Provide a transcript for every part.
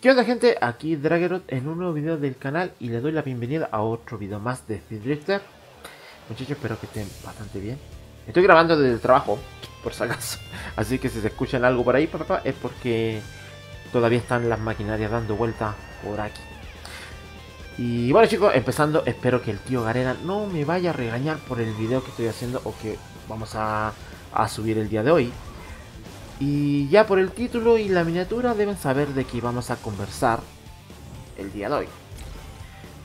¿Qué onda, gente? Aquí Drageroth en un nuevo video del canal y le doy la bienvenida a otro video más de Speed Drifters. Muchachos, espero que estén bastante bien. Estoy grabando desde el trabajo, por si acaso. Así que si se escuchan algo por ahí, papá, es porque todavía están las maquinarias dando vueltas por aquí. Y bueno, chicos, empezando, espero que el tío Garena no me vaya a regañar por el video que estoy haciendo o que vamos a subir el día de hoy. Y ya por el título y la miniatura deben saber de qué vamos a conversar el día de hoy.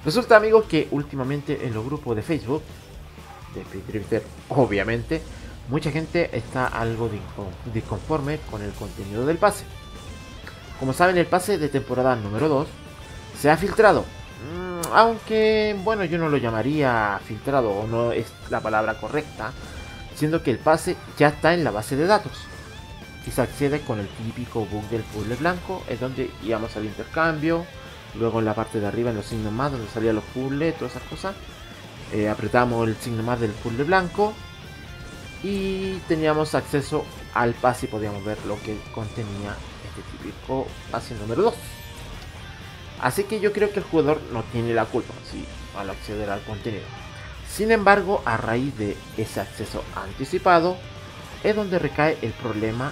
Resulta, amigos, que últimamente en los grupos de Facebook, de Speed Drifters, obviamente, mucha gente está algo disconforme con el contenido del pase. Como saben, el pase de temporada número 2 se ha filtrado. Aunque, bueno, yo no lo llamaría filtrado, o no es la palabra correcta, siendo que el pase ya está en la base de datos. Y se accede con el típico bug del puzzle blanco, en donde íbamos al intercambio, luego en la parte de arriba en los signos más, donde salían los puzzles, todas esas cosas, apretamos el signo más del puzzle blanco y teníamos acceso al pase y podíamos ver lo que contenía este típico pase número 2. Así que yo creo que el jugador no tiene la culpa, sí, al acceder al contenido. Sin embargo, a raíz de ese acceso anticipado es donde recae el problema,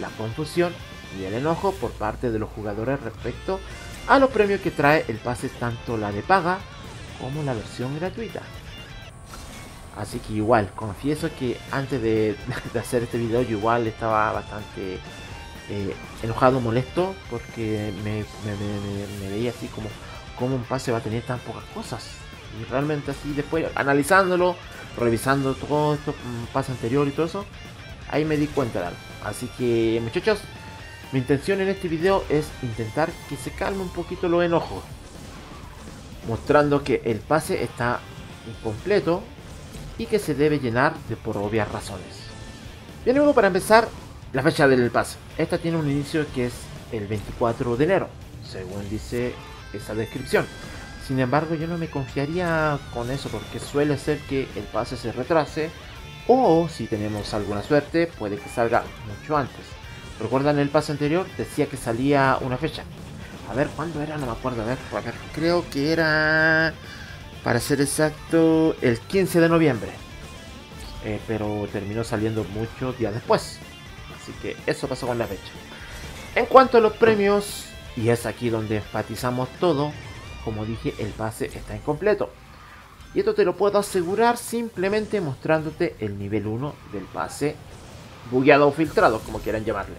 la confusión y el enojo por parte de los jugadores respecto a los premios que trae el pase, tanto la de paga como la versión gratuita. Así que igual, confieso que antes de hacer este video yo igual estaba bastante enojado, molesto, porque me veía así como un pase va a tener tan pocas cosas. Y realmente así después, analizándolo, revisando todo esto, pase anterior y todo eso, ahí me di cuenta de algo. Así que, muchachos, mi intención en este video es intentar que se calme un poquito los enojos, mostrando que el pase está incompleto y que se debe llenar por obvias razones. Bien, luego, para empezar, la fecha del pase. Esta tiene un inicio que es el 24 de enero, según dice esa descripción. Sin embargo, yo no me confiaría con eso, porque suele ser que el pase se retrase, o si tenemos alguna suerte, puede que salga mucho antes. ¿Recuerdan el pase anterior? Decía que salía una fecha. A ver, ¿cuándo era? No me acuerdo. A ver, creo que era, para ser exacto, el 15 de noviembre. Pero terminó saliendo muchos días después. Así que eso pasó con la fecha. En cuanto a los premios, y es aquí donde enfatizamos todo, como dije, el pase está incompleto. Y esto te lo puedo asegurar simplemente mostrándote el nivel 1 del pase bugueado o filtrado, como quieran llamarle.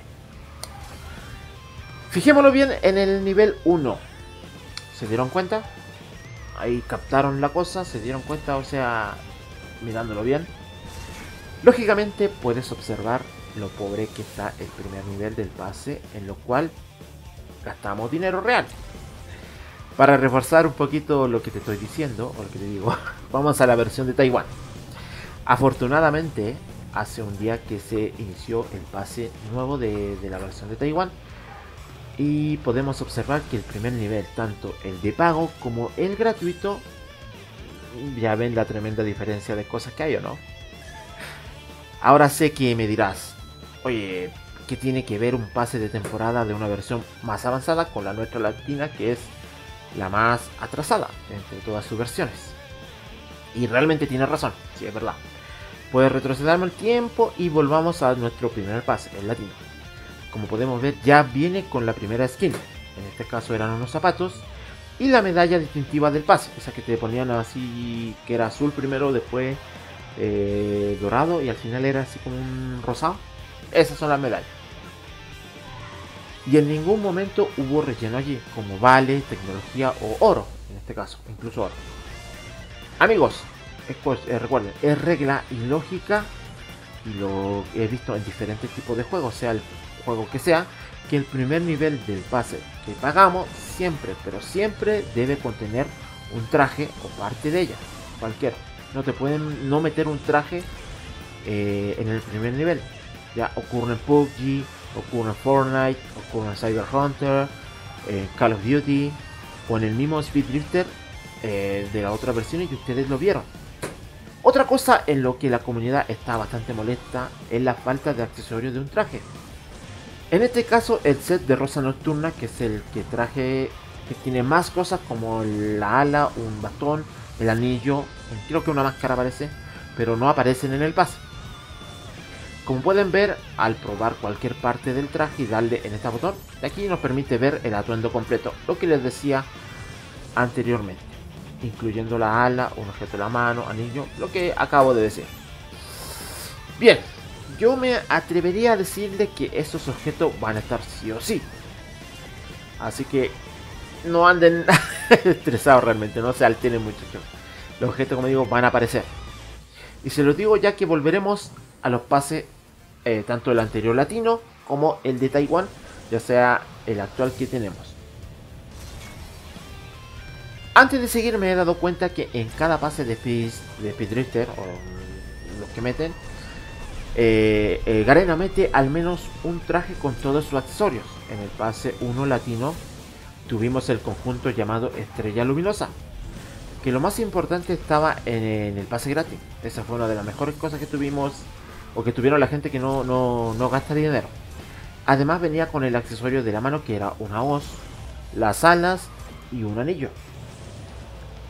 Fijémonos bien en el nivel 1. ¿Se dieron cuenta? Ahí captaron la cosa, se dieron cuenta, o sea, mirándolo bien. Lógicamente puedes observar lo pobre que está el primer nivel del pase, en lo cual gastamos dinero real. Para reforzar un poquito lo que te estoy diciendo, o lo que te digo, vamos a la versión de Taiwán. Afortunadamente, hace un día que se inició el pase nuevo de la versión de Taiwán, y podemos observar que el primer nivel, tanto el de pago como el gratuito, ya ven la tremenda diferencia de cosas que hay, ¿o no? Ahora sé que me dirás, oye, ¿qué tiene que ver un pase de temporada de una versión más avanzada con la nuestra latina, que es la más atrasada entre todas sus versiones? Y realmente tienes razón, sí, es verdad. Puedes retrocederme el tiempo y volvamos a nuestro primer pase, el latino. Como podemos ver, ya viene con la primera skin. En este caso eran unos zapatos y la medalla distintiva del pase, esa que te ponían así, que era azul primero, después dorado y al final era así como un rosado. Esas son las medallas. Y en ningún momento hubo relleno allí, como vale, tecnología o oro, en este caso, incluso oro. Amigos, recuerden, es regla y lógica, y lo he visto en diferentes tipos de juegos, sea el juego que sea, que el primer nivel del pase que pagamos siempre, pero siempre debe contener un traje o parte de ella, cualquiera. No te pueden no meter un traje en el primer nivel. Ya ocurre en PUBG, ocurre en Fortnite, ocurre en Cyber Hunter, Call of Duty, o en el mismo Speed Drifter de la otra versión, y que ustedes lo vieron. Otra cosa en lo que la comunidad está bastante molesta es la falta de accesorios de un traje. En este caso el set de Rosa Nocturna, que es el que traje, que tiene más cosas como la ala, un bastón, el anillo, creo que una máscara aparece, pero no aparecen en el pase. Como pueden ver, al probar cualquier parte del traje y darle en este botón, de aquí nos permite ver el atuendo completo, lo que les decía anteriormente, incluyendo la ala, un objeto en la mano, anillo, lo que acabo de decir. Bien, yo me atrevería a decirle que estos objetos van a estar sí o sí, así que no anden estresados realmente, no se alteren mucho. Los objetos, como digo, van a aparecer. Y se los digo ya que volveremos a los pases, tanto el anterior latino como el de Taiwán, ya sea el actual que tenemos. Antes de seguir me he dado cuenta que en cada pase de Speed Drifter, o los que meten, Garena mete al menos un traje con todos sus accesorios. En el pase 1 latino tuvimos el conjunto llamado Estrella Luminosa, que lo más importante estaba en el pase gratis. Esa fue una de las mejores cosas que tuvimos, o que tuvieron la gente que no gasta dinero. Además venía con el accesorio de la mano, que era una hoz, las alas y un anillo.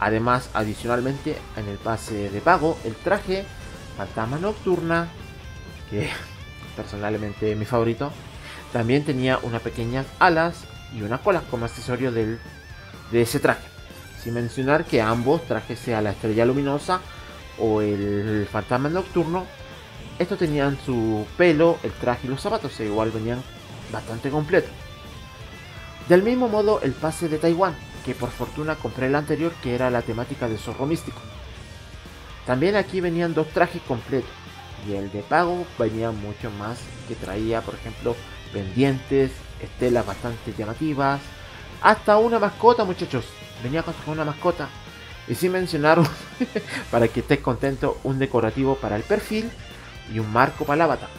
Además, adicionalmente, en el pase de pago, el traje Fantasma Nocturna, que personalmente es mi favorito, también tenía unas pequeñas alas y unas colas como accesorio de ese traje. Sin mencionar que ambos trajes, sea la Estrella Luminosa o el Fantasma Nocturno, estos tenían su pelo, el traje y los zapatos, igual venían bastante completos. Del mismo modo el pase de Taiwán, que por fortuna compré el anterior, que era la temática de zorro místico. También aquí venían dos trajes completos, y el de pago venía mucho más, que traía por ejemplo pendientes, estelas bastante llamativas, hasta una mascota, muchachos. Venía con una mascota. Y sin mencionar, para que estés contento, un decorativo para el perfil y un marco para el avatar.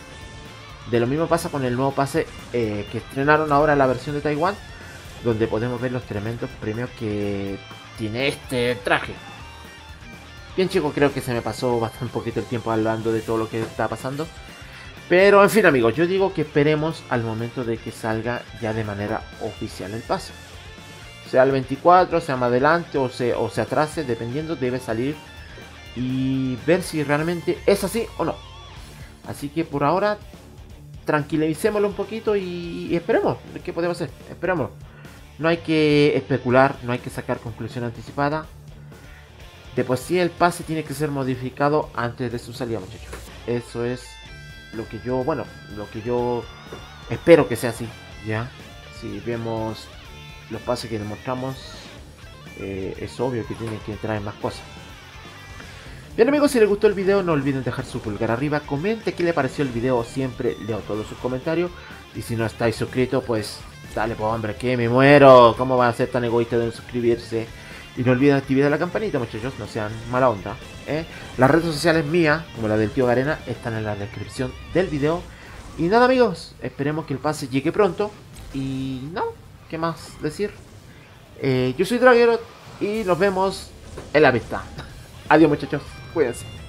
De lo mismo pasa con el nuevo pase que estrenaron ahora, la versión de Taiwán, donde podemos ver los tremendos premios que tiene este traje. Bien chicos, creo que se me pasó bastante poquito el tiempo hablando de todo lo que está pasando. Pero en fin amigos, yo digo que esperemos al momento de que salga ya de manera oficial el pase. Sea el 24, sea más adelante o se atrase, dependiendo, debe salir y ver si realmente es así o no. Así que por ahora tranquilicémoslo un poquito y esperemos. ¿Qué podemos hacer? Esperemos. No hay que especular, no hay que sacar conclusión anticipada. De por sí el pase tiene que ser modificado antes de su salida, muchachos. Eso es lo que yo, bueno, lo que yo espero que sea así, ¿ya? Si vemos los pases que demostramos, es obvio que tienen que traer más cosas. Bien amigos, si les gustó el video no olviden dejar su pulgar arriba, comente qué le pareció el video, siempre leo todos sus comentarios. Y si no estáis suscritos, pues dale pues hombre, que me muero. ¿Cómo van a ser tan egoístas de suscribirse? Y no olviden activar la campanita muchachos, no sean mala onda, ¿eh? Las redes sociales mías, como la del tío Garena, están en la descripción del video. Y nada amigos, esperemos que el pase llegue pronto. Y no, ¿qué más decir? Yo soy Drageroth y nos vemos en la vista. Adiós muchachos, cuídense.